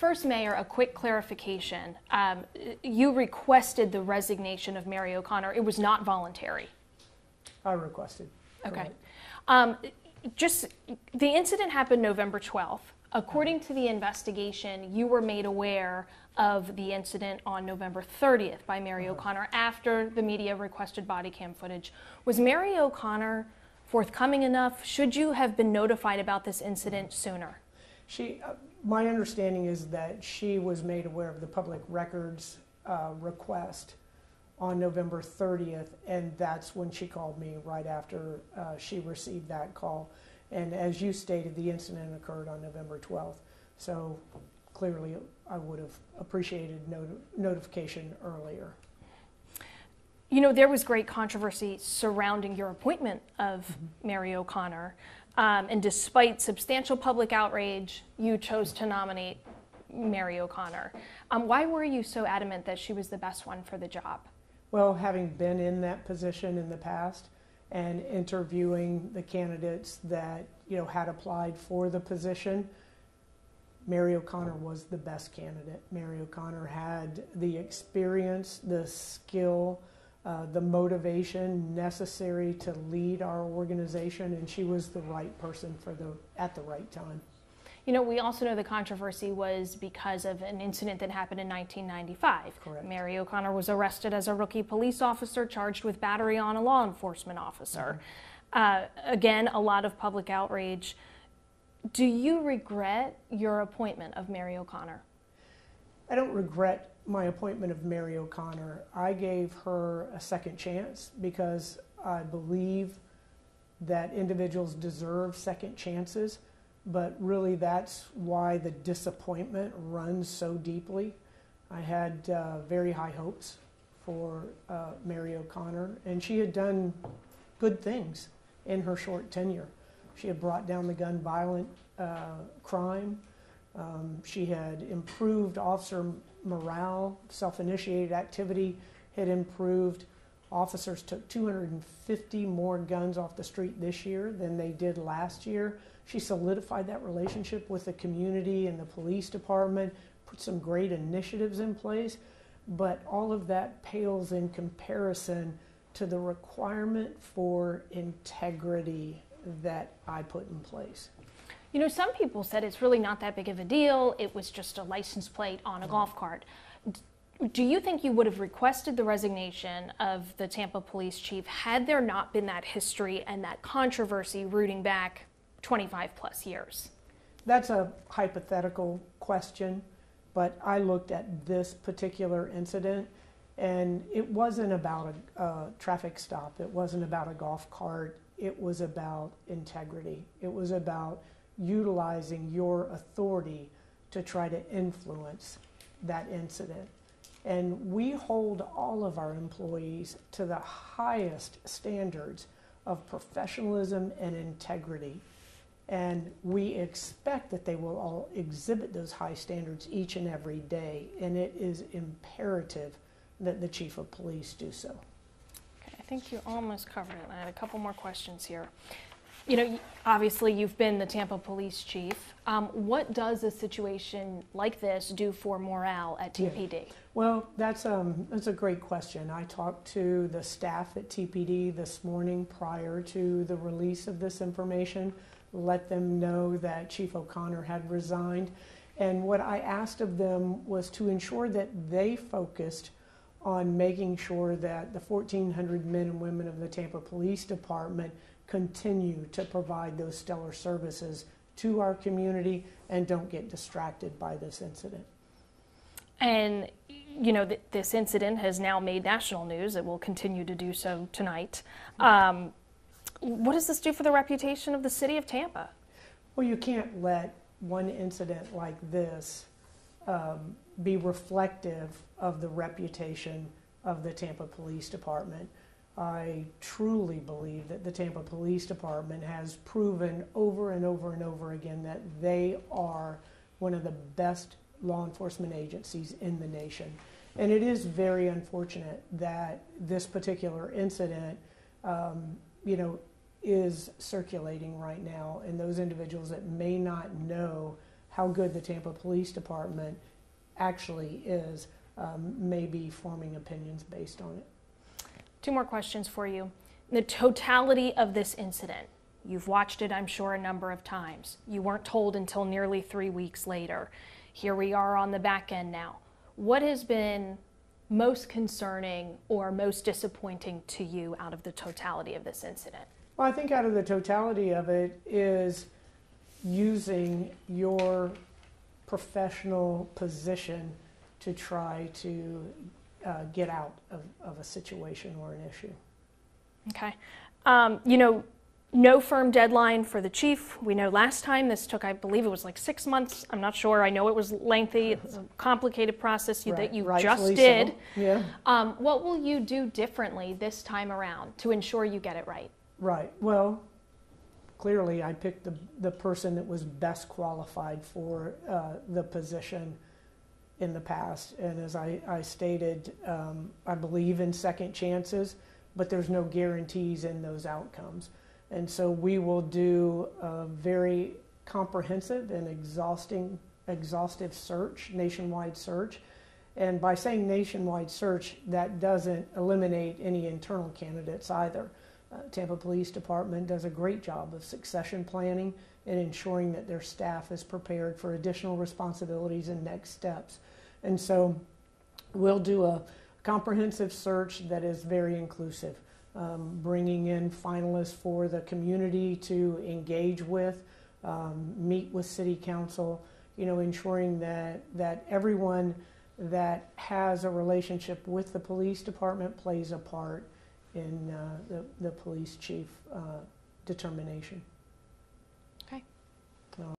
First, Mayor, a quick clarification. You requested the resignation of Mary O'Connor. It was not voluntary. I requested. Okay. Just, the incident happened November 12th. According to the investigation, you were made aware of the incident on November 30th by Mary O'Connor after the media requested body cam footage. Was Mary O'Connor forthcoming enough? Should you have been notified about this incident sooner? She, my understanding is that she was made aware of the public records request on November 30th, and that's when she called me right after she received that call. And as you stated, the incident occurred on November 12th. So clearly I would have appreciated notification earlier. You know, there was great controversy surrounding your appointment of Mary O'Connor. And despite substantial public outrage, you chose to nominate Mary O'Connor. Why were you so adamant that she was the best one for the job? Well, having been in that position in the past, and interviewing the candidates that, you know, had applied for the position, Mary O'Connor was the best candidate. Mary O'Connor had the experience, the skill, the motivation necessary to lead our organization, and she was the right person for the at the right time. You know, we also know the controversy was because of an incident that happened in 1995. Correct. Mary O'Connor was arrested as a rookie police officer charged with battery on a law enforcement officer. Again, a lot of public outrage. Do you regret your appointment of Mary O'Connor? I don't regret my appointment of Mary O'Connor. I gave her a second chance because I believe that individuals deserve second chances. But really, that's why the disappointment runs so deeply. I had very high hopes for Mary O'Connor, and she had done good things in her short tenure. She had brought down the gun violent crime. She had improved officer morale, self-initiated activity had improved. Officers took 250 more guns off the street this year than they did last year. She solidified that relationship with the community and the police department, put some great initiatives in place, but all of that pales in comparison to the requirement for integrity that I put in place. You know, some people said it's really not that big of a deal. It was just a license plate on a golf cart. Do you think you would have requested the resignation of the Tampa police chief had there not been that history and that controversy rooting back 25 plus years? That's a hypothetical question, but I looked at this particular incident, and it wasn't about a traffic stop. It wasn't about a golf cart. It was about integrity. It was about utilizing your authority to try to influence that incident. And we hold all of our employees to the highest standards of professionalism and integrity. And we expect that they will all exhibit those high standards each and every day. And it is imperative that the chief of police do so. Okay, I think you almost covered it. I had a couple more questions here. You know, obviously you've been the Tampa police chief. What does a situation like this do for morale at TPD? Yeah. Well, that's a great question. I talked to the staff at TPD this morning prior to the release of this information, let them know that Chief O'Connor had resigned. And what I asked of them was to ensure that they focused on making sure that the 1,400 men and women of the Tampa Police Department continue to provide those stellar services to our community and don't get distracted by this incident. And, you know, this incident has now made national news. It will continue to do so tonight. What does this do for the reputation of the city of Tampa? Well, you can't let one incident like this be reflective of the reputation of the Tampa Police Department. I truly believe that the Tampa Police Department has proven over and over and over again that they are one of the best law enforcement agencies in the nation. And it is very unfortunate that this particular incident, you know, is circulating right now, and those individuals that may not know how good the Tampa Police Department actually is, maybe forming opinions based on it. Two more questions for you. The totality of this incident, you've watched it, I'm sure, a number of times. You weren't told until nearly 3 weeks later. Here we are on the back end now. What has been most concerning or most disappointing to you out of the totality of this incident? Well, I think out of the totality of it is using your professional position to try to get out of a situation or an issue. Okay. You know, no firm deadline for the chief. We know last time this took, I believe it was like 6 months. I'm not sure. I know it was lengthy. It's a complicated process that you just did. So. Yeah. What will you do differently this time around to ensure you get it right? Right. Well, clearly I picked the person that was best qualified for the position in the past. And as I stated, I believe in second chances, but there's no guarantees in those outcomes. And so we will do a very comprehensive and exhaustive search, nationwide search. And by saying nationwide search, that doesn't eliminate any internal candidates either. Tampa Police Department does a great job of succession planning and ensuring that their staff is prepared for additional responsibilities and next steps. And so we'll do a comprehensive search that is very inclusive. Bringing in finalists for the community to engage with, meet with City Council, ensuring that everyone that has a relationship with the police department plays a part in the police chief determination.